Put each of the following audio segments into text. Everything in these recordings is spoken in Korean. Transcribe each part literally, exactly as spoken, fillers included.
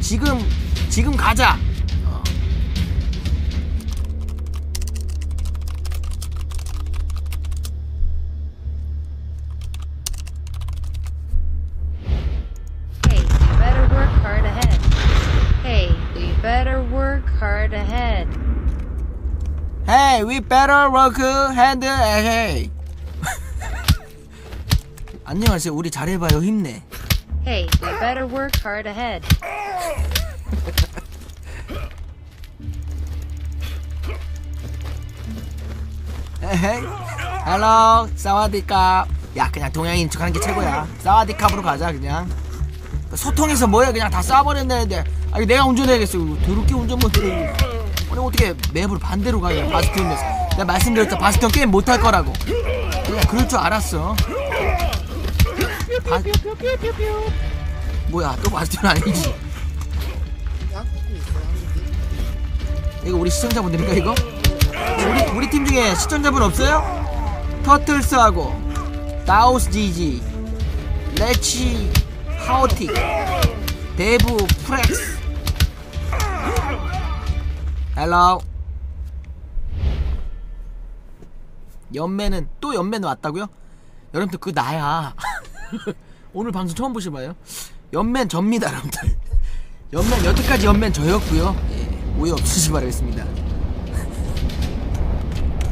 지금 지금 가자. 어. Hey, you better work hard ahead. Hey, you better work hard ahead. Hey, we better work hard ahead. 안녕하세요. 우리 잘해봐요. 힘내. Hey, we better work hard ahead. 에헤이. 헬로 사와디캅. 야 그냥 동양인 척하는 게 최고야. 사와디캅으로 가자. 그냥 소통해서 뭐야 그냥 다 싸버린다는데. 아니 내가 운전해야겠어. 더럽게 운전 못해. 아니 어떻게 맵을 반대로 가냐. 바스티온에서 내가 말씀드렸다. 바스티온 게임 못할 거라고. 그냥 그럴 줄 알았어. 바... 뭐야 또 바스티온 아니지. 이거 우리 시청자분들인가 이거? 우리, 우리 팀 중에 시청자분 없어요? 터틀스하고 다우스 지지 레치 하오틱 데브 프렉스. 헬로우. 연매는 또 연매는 왔다고요? 여러분들 그 나야. 오늘 방송 처음 보시봐요. 연맨 접니다 여러분들. 연맨 여태까지 연맨 저였구요. 예, 오해 없으시기 바라겠습니다.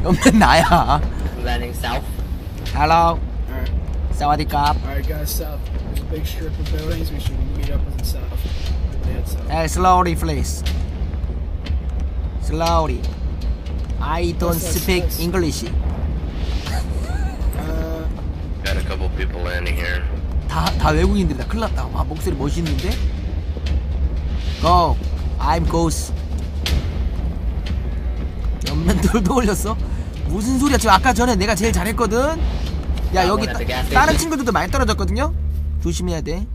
연맨 나야. Landing south. Hello. 사와디캅. Alright guys, south. There's a big strip of buildings. We should meet up with the south. Head south. Hey, slowly please. Slowly. I don't speak English. Got a couple people landing here. 다, 다 외국인들이다. 큰일 났다. 와, 목소리 멋있는데? Go. I'm ghost. 옆면 돌도 올렸어? 무슨 소리야. 지금 아까 전에 내가 제일 잘했거든? 야, 여기 따, 다른 친구들도 많이 떨어졌거든요? 조심해야 돼.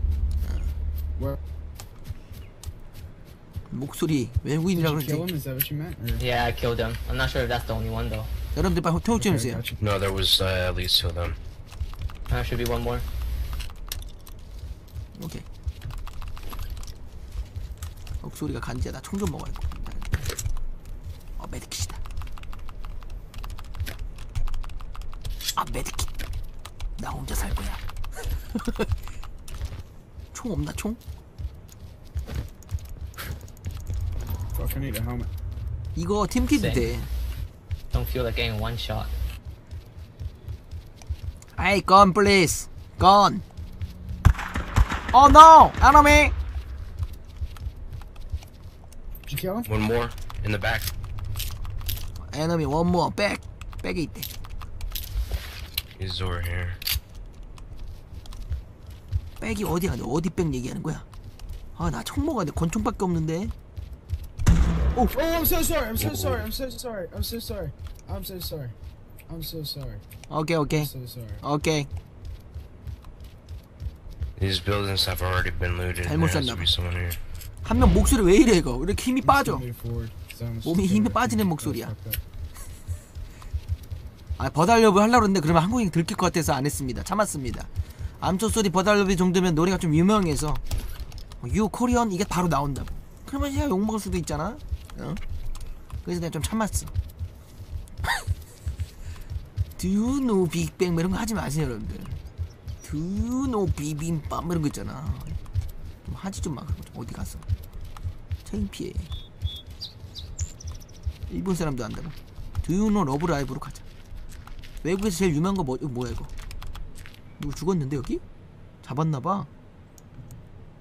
목소리 외국인이라고 그러지? Yeah, I killed him. I'm not sure if that's the only one though. 여러분들 빨리 통역좀 해주세요. No, there was uh, at least two of them. There should be one more. 오케이. 목소리가 간지야. 나 총 좀 먹어야 돼. 어, 메디킷이다. 아, 메디킷. 나 혼자 살 거야. 총 없나, 총? 이거 팀킷인데. 돼. Don't feel like getting one shot. Hey, gun, please. Gun. Oh no, enemy. Did you kill him? One more in the back. Enemy, one more back. Back it. He's over here. 백이 어디야? 어디 백 얘기하는 거야? 아, 나 총 먹어야 돼. 권총밖에 없는데. Oh. Oh, I'm so sorry. I'm so sorry. I'm so sorry. I'm so sorry. I'm so sorry. I'm so sorry. Okay, okay. I'm so sorry. Okay. These buildings have already been looted. 잘못 샀나 봐. 한 명 목소리 왜 이래 이거? 이렇게 힘이 빠져. 몸이 힘이 빠지는 목소리야. 아, 버달려브 하려고 했는데 그러면 한국인 들킬 것 같아서 안 했습니다. 참았습니다. 암초 소리 버달려브 정도면 노래가 좀 유명해서 유 코리언 이게 바로 나온다고. 그러면 얘가 욕 먹을 수도 있잖아. 어? 그래서 내가 좀 참았어. Do you know 빅뱅 뭐 이런 거 하지 마세요, 여러분들. Do you know 비빔밥 뭐 이런 거 있잖아. 좀 하지 좀 마. 어디 가서 창피해. 일본 사람도 안다고. Do you know 러브 라이브로 가자. 외국에서 제일 유명한 거 뭐, 이거 뭐야 이거? 누구 죽었는데 여기? 잡았나 봐.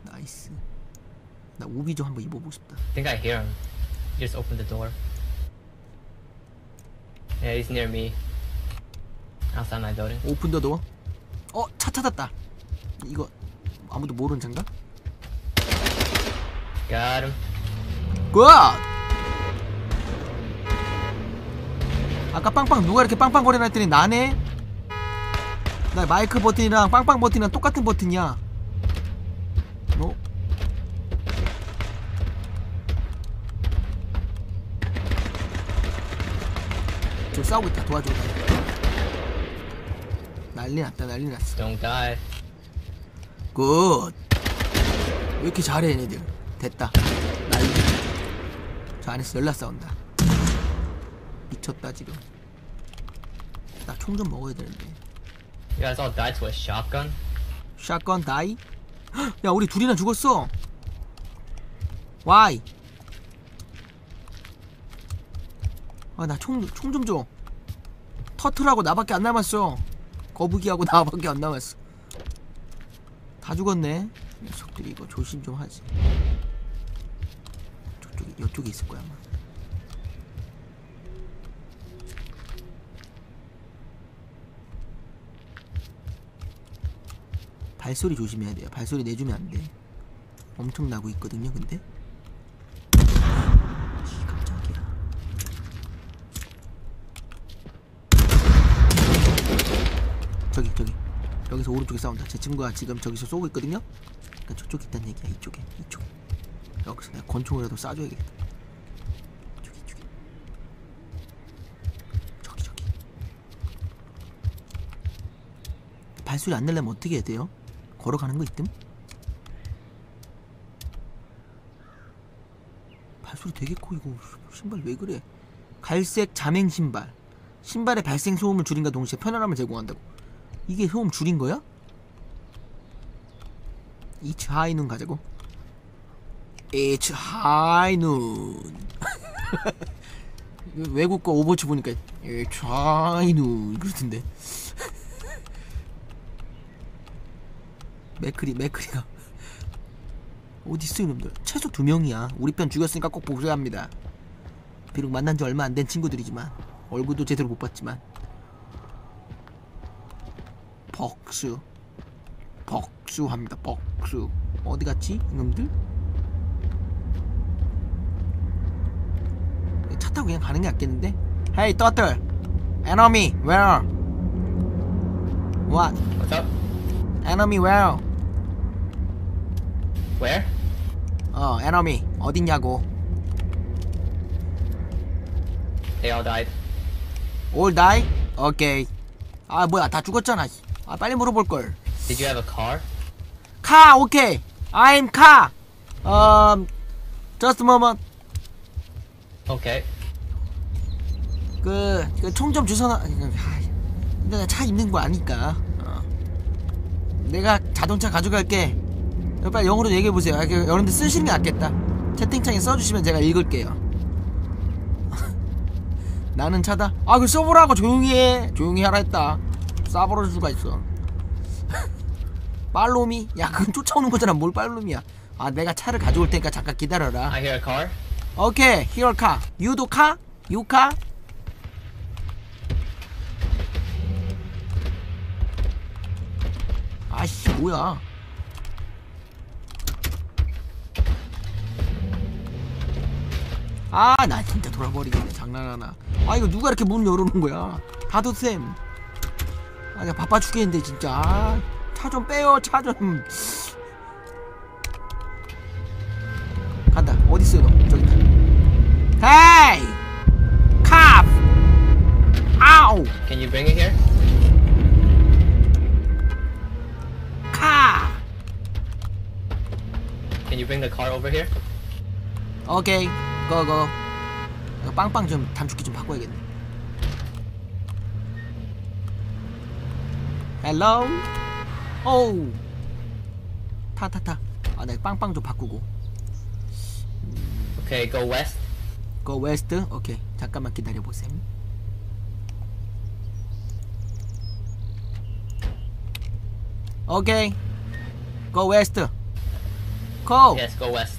나이스. 나 우비 좀 한번 입어보고 싶다. I think I hear him. Just open the door. Yeah, he's near me. Outside my building. Open the door. 어, 차 찾았다. 이거 아무도 모르는 차인가? Got him. Good. 아까 빵빵 누가 이렇게 빵빵거리나 했더니 나네. 나 마이크 버튼이랑 빵빵 버튼이랑 똑같은 버튼이야. 너? 저 싸우고 있다. 도와줘. 난리 났다. 난리 났어. Don't die. Good. 왜 이렇게 잘해 얘네들. 됐다. 난리. 저 안에서 열나 싸운다. 미쳤다 지금. 나 총 좀 먹어야 되는데. You guys all died to a shotgun? Shotgun die? 야 우리 둘이나 죽었어. Why? 아 나 총 총 좀 줘. 터틀하고 나밖에 안 남았어. 거북이하고 나밖에 안 남았어. 다 죽었네. 녀석들이 이거 조심 좀 하지. 저쪽이 이쪽에 있을 거야 아마. 발소리 조심해야 돼요. 발소리 내주면 안 돼. 엄청 나고 있거든요. 근데 깜짝이야. 저기 저기 여기서 오른쪽에 싸운다. 제 친구가 지금 저기서 쏘고 있거든요. 그러니까 저쪽에 있단 얘기야. 이쪽에 이쪽. 여기서 내가 권총이라도 쏴줘야겠다. 저기 저기 저기 저기. 발소리 안 내려면 어떻게 해야 돼요? 걸어가는 거 있음? 발소리 되게 커 이거. 신발 왜 그래? 갈색 자맹 신발. 신발의 발생 소음을 줄인과 동시에 편안함을 제공한다고. 이게 소음 줄인 거야? It's high noon 가자고. It's high noon. 외국 거 오버워치 보니까 It's high noon 그렇던데. 맥크리 맥크리가 어딨어 이놈들. 최소 두 명이야. 우리 편 죽였으니까 꼭 복수합니다. 비록 만난 지 얼마 안 된 친구들이지만 얼굴도 제대로 못 봤지만 복수 복수합니다. 복수. 어디갔지 이놈들? 차 타고 그냥 가는게 낫겠는데? Hey Turtle! Enemy where? What? What's up? Enemy where? Where? 어, enemy 어딨냐고. They all died. All die? Okay. 아 뭐야 다 죽었잖아. 아 빨리 물어볼걸. Did you have a car? car okay. I'm car. Um, just a moment. Okay. 그 그 총 좀 주워놔. 근데 나 차 있는 거 아니까. 어. 내가 자동차 가져갈게. 빨리 영어로 얘기해 보세요. 아, 여러분들 쓰시는 게 낫겠다. 채팅창에 써주시면 제가 읽을게요. 나는 차다. 아 그 써보라고. 조용히 해. 조용히 하라 했다. 싸버릴 수가 있어. 빨로미? 야 그건 쫓아오는 거잖아. 뭘 빨로미야. 아 내가 차를 가져올 테니까 잠깐 기다려라. I hear a car. Okay, hear a car. 유도 카? 유카? 아씨 뭐야. 아 나 진짜 돌아버리겠네. 장난하나. 아 이거 누가 이렇게 문 열어놓은 거야. 다도쌤. 아, 나 바빠 죽겠는데 진짜. 아, 차 좀 빼요. 차 좀. 간다. 어디 있어 너? 저기 있다. 헤이! 캅! 아우! Can you bring it here? 카! Can you bring the car over here? 오케이. 거 거. 빵빵 좀 단축키 좀 바꿔야겠네. 헬로 오우 타타타. 아 나 빵빵 좀 바꾸고. 오케이 go west go west. 오케이 잠깐만 기다려보셈. 오케이 go west go. Yes go west.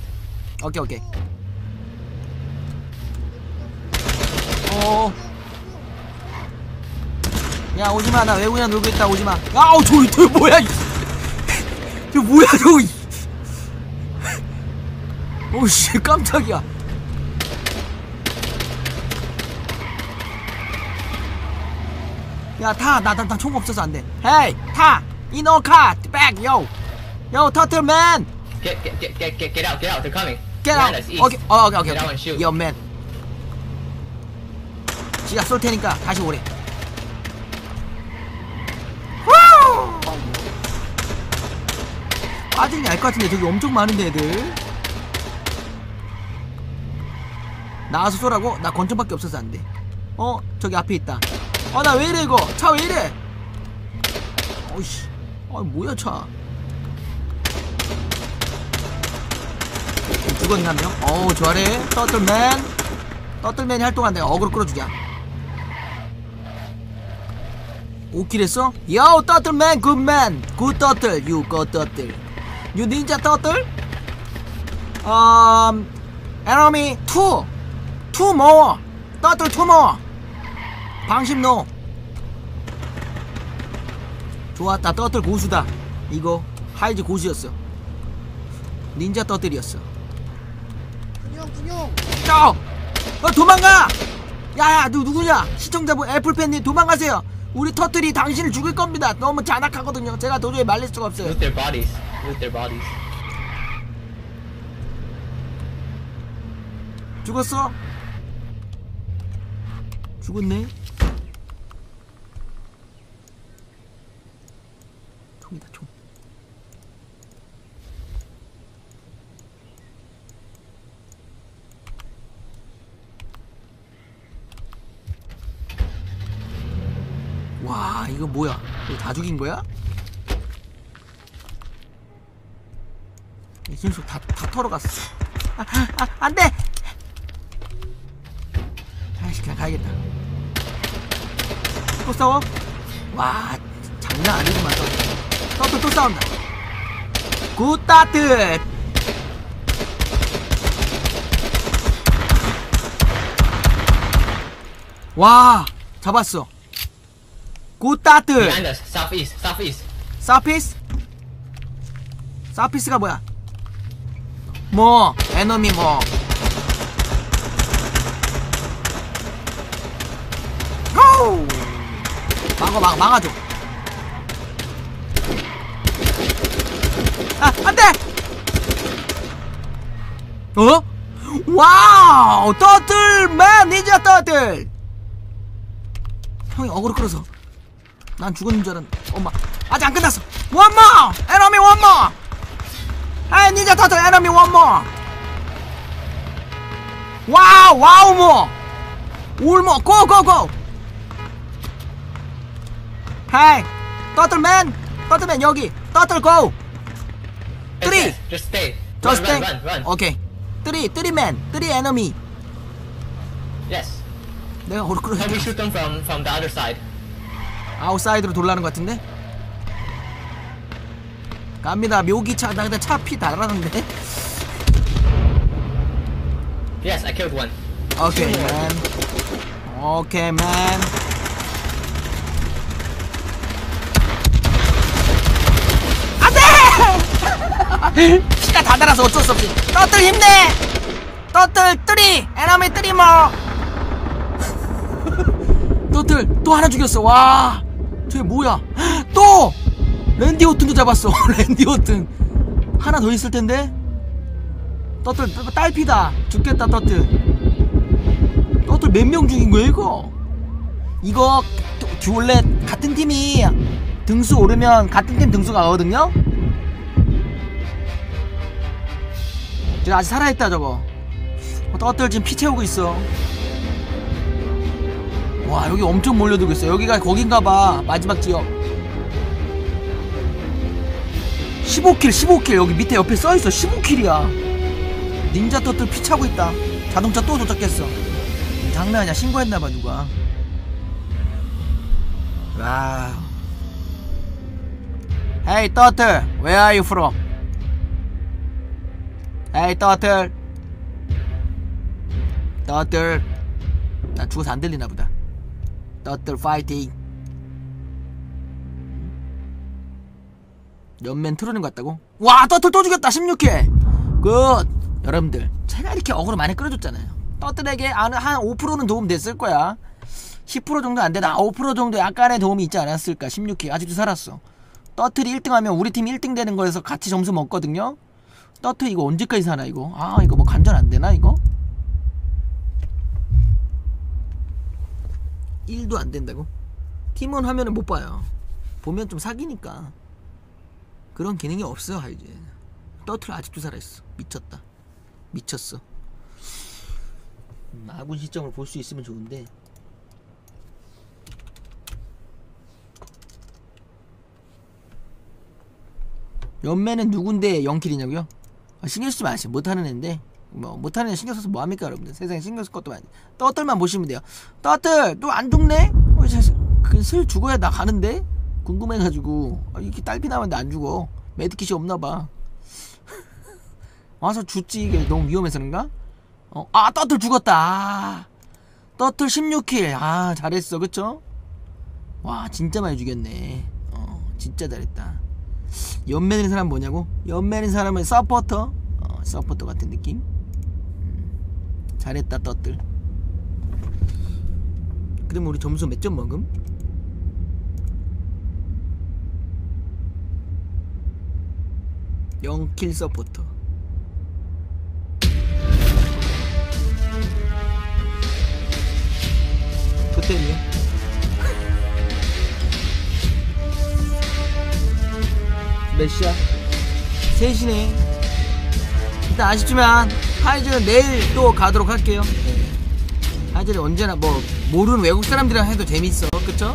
오케이 오케이. 오 야 오지마. 나 외국이랑 놀고 있다. 오지마. 아우 저기 저 뭐야. 저 뭐야 저기. 오씨 깜짝이야. 야 타. 나 나 총 없어서 안돼. 헤이 타. In our car. Back yo. Yo turtle man. Get get get get get get out get out. They're coming. Get out. Okay oh, okay okay. Get out and shoot. Yo man. 지가 쏠 테니까 다시 오래. 빠지는 게 알 것 같은데 저기 엄청 많은데 애들. 나와서 쏘라고? 나 권총밖에 없어서 안돼. 어? 저기 앞에 있다. 아 나 왜이래 이거. 차 왜이래. 어이씨. 아 뭐야 차. 죽었네 한 명. 어우 좋아해. 떠들맨. 떠들맨이 활동한다. 어그로 끌어주자. 오킬했어? 요 떠들맨 굿맨. 굿 떠들. 유 굿 떠들. 유 닌자 떠들? 음... enemy two. two more. 떠들 two more. 방심노. 좋았다. 떠들 고수다. 이거 하이즈 고수였어. 닌자 떠들이었어. 군용 군용. 어! 어 도망가! 야야 누 누구냐? 시청자분 애플팬님 도망가세요. 우리 터틀이 당신을 죽일 겁니다. 너무 잔악하거든요. 제가 도저히 말릴 수가 없어요. With their bodies. With their bodies. 죽었어? 죽었네. 총이다 총. 와 이거 뭐야? 이거 다 죽인 거야? 이 신속 다 다 털어갔어. 아, 아, 안 돼. 아이씨 그냥 가야겠다. 또 싸워? 와 장난 아니구만. 떠들 또 싸운다. 굿 따뜻. 와 잡았어. 굿 따뜻. 사피스 사피스 사피스? 사피스가 뭐야? 뭐 에너미 뭐 고! 막아 막아 막아줘. 아 안돼. 어? 와우 떠들맨 이제 떠들. 형이 어그로 끌어서 난 죽었는 줄 알았는데. 엄마 아직 안 끝났어. One more! Enemy one more! I need a turtle enemy one more! 와우 와우 뭐! 울모 go go go! Hey! Turtleman! Turtleman 여기! Turtle go! Three! Just stay! Just stay! Okay. Three! Three men! Three enemy! Yes! 내가 어그로 끌어서. Can we shoot them from, from the other side? 아웃사이드로 돌라는 것 같은데? 갑니다. 묘기 차, 나 근데 차 피 다 날았는데? Yes, I killed one. Okay, man. Okay, man. 안 돼! 피가 다 날아서 어쩔 수 없지. 떠들 힘내! 떠들 뜨리! 에너미 뜨리 뭐! 떠들 또 하나 죽였어. 와 저게 뭐야. 헉, 또 랜디 호튼도 잡았어. 랜디 호튼 하나 더 있을 텐데. 떠들 딸피다. 죽겠다 떠들. 떠들 몇 명 죽인 거야 이거. 이거 원래 같은 팀이 등수 오르면 같은 팀 등수가 가거든요. 지금 아직 살아있다 저거. 떠들 지금 피 채우고 있어. 와 여기 엄청 몰려들고 있어. 여기가 거긴가봐. 마지막 지역. 십오 킬 십오 킬 여기 밑에 옆에 써있어. 십오 킬이야 닌자 떠들 피 차고 있다. 자동차 또 도착했어. 장난 아니야. 신고했나봐 누가. 와우. Hey Turtle where are you from? Hey Turtle Turtle 나 죽어서 안 들리나보다. 떠들 파이팅. 연맨 틀어는 것 같다고? 와 떠들 또 죽였다. 십육 회 굿. 여러분들 제가 이렇게 어그로 많이 끌어줬잖아요. 떠들에게 한 오 퍼센트는 도움 됐을 거야. 십 퍼센트 정도 안 되나? 오 퍼센트 정도 약간의 도움이 있지 않았을까. 십육 회 아직도 살았어. 떠들이 일 등 하면 우리 팀 일 등 되는 거에서 같이 점수 먹거든요. 떠들 이거 언제까지 사나 이거. 아 이거 뭐 간절 안 되나 이거? 일도 안 된다고? 팀원 화면을 못 봐요. 보면 좀 사기니까. 그런 기능이 없어 하이즈. 떠틀 아직도 살아있어. 미쳤다. 미쳤어. 음, 아군 시점을 볼 수 있으면 좋은데. 연매는 누군데 영킬이냐고요? 아, 신경쓰지 마세요. 못하는 앤데 뭐 못하는 애 신경써서 뭐합니까 여러분들. 세상에 신경쓸 것도 많이. 떠들만 보시면 돼요. 떠들 또 안 죽네? 어, 자식 슬 죽어야 나 가는데? 궁금해가지고. 아, 이렇게 딸피 나왔는데 안 죽어. 매드킷이 없나봐. 와서 죽지. 이게 너무 위험해서 그런가? 어, 아 떠들 죽었다. 아, 떠들 십육 킬. 아 잘했어 그쵸? 와 진짜 많이 죽였네. 어 진짜 잘했다. 연맨인 사람 뭐냐고? 연맨인 사람은 서포터? 어, 서포터 같은 느낌? 음, 잘했다 떴들. 그럼 우리 점수 몇 점 먹음? 영킬 서포터. 호텔이요? 몇 시야? 세 시네. 일단 아쉽지만 하이즈는 내일 또 가도록 할게요. 네. 하이즈는 언제나 뭐 모르는 외국 사람들이랑 해도 재밌어. 그쵸?